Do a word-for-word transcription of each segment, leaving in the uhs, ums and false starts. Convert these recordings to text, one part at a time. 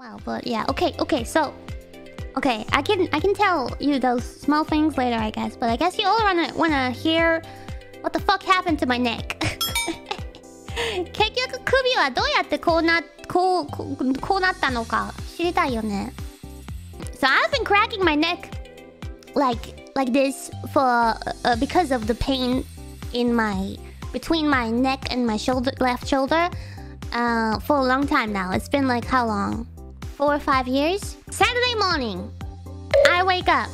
Wow, but yeah, okay, okay, so... Okay, I can I can tell you those small things later, I guess. But I guess you all wanna, wanna hear what the fuck happened to my neck. 結局首はどうやってこうな、こう、こうなったのか知りたいよね。So I've been cracking my neck like like this for uh, because of the pain in my between my neck and my shoulder, left shoulder, uh, for a long time now. It's been like how long? Four or five years. Saturday morning, I wake up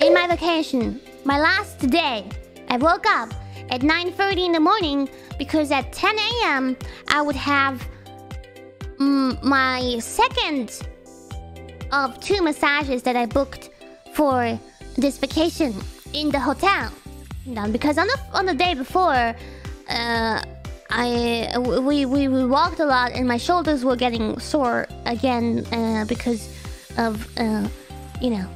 in my vacation, my last day. I woke up at nine thirty in the morning because at ten A M I would have mm, my second of two massages that I booked for this vacation in the hotel. You know, because on the on the day before, uh, I we, we we walked a lot and my shoulders were getting sore again uh, because of uh, you know,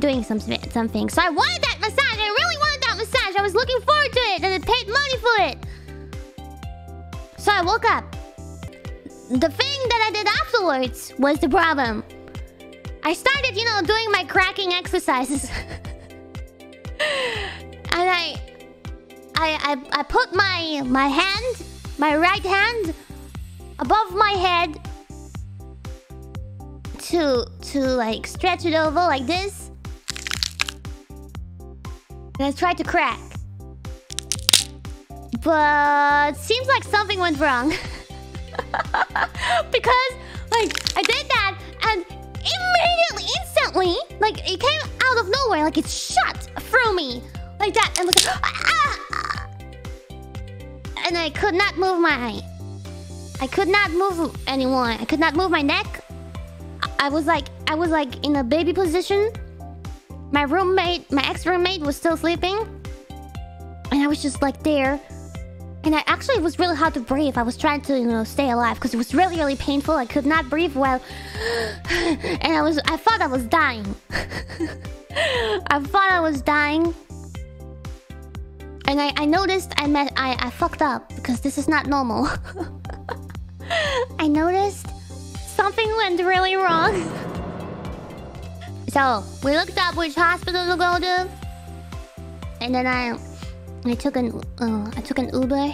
doing some something. So I wanted that massage. I really wanted that massage. I was looking forward to it and I paid money for it. So I woke up. The thing that I did afterwards was the problem. I started, you know, doing my cracking exercises, and I. I, I, I put my, my hand, my right hand, above my head to, to like stretch it over like this. And I tried to crack. But seems like something went wrong. Because like I did that and immediately, instantly, like it came out of nowhere, like it shot through me. Like that, and was like, ah, ah. And I could not move my, I could not move anymore. I could not move my neck. I was like, I was like in a baby position. My roommate, my ex-roommate was still sleeping, and I was just like there. And I actually, it was really hard to breathe. I was trying to, you know, stay alive because it was really, really painful. I could not breathe well, and I was, I thought I was dying. I thought I was dying. And I, I noticed I met I, I fucked up because this is not normal. I noticed something went really wrong. So we looked up which hospital to go to, and then I I took an uh, I took an Uber,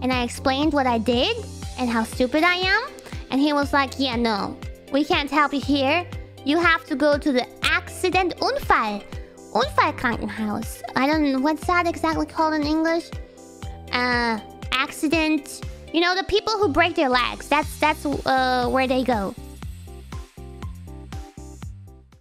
and I explained what I did and how stupid I am, and he was like, "Yeah, no, we can't help you here. You have to go to the accident Unfall." Unfallkrankenhaus. I don't know what's that exactly called in English. Uh, accident. You know, the people who break their legs. That's that's uh, where they go.